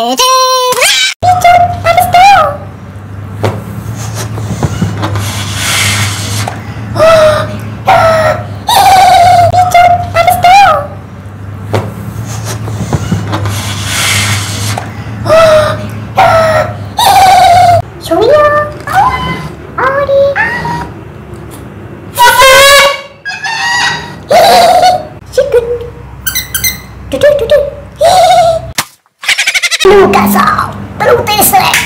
Lucas, blue bracelet.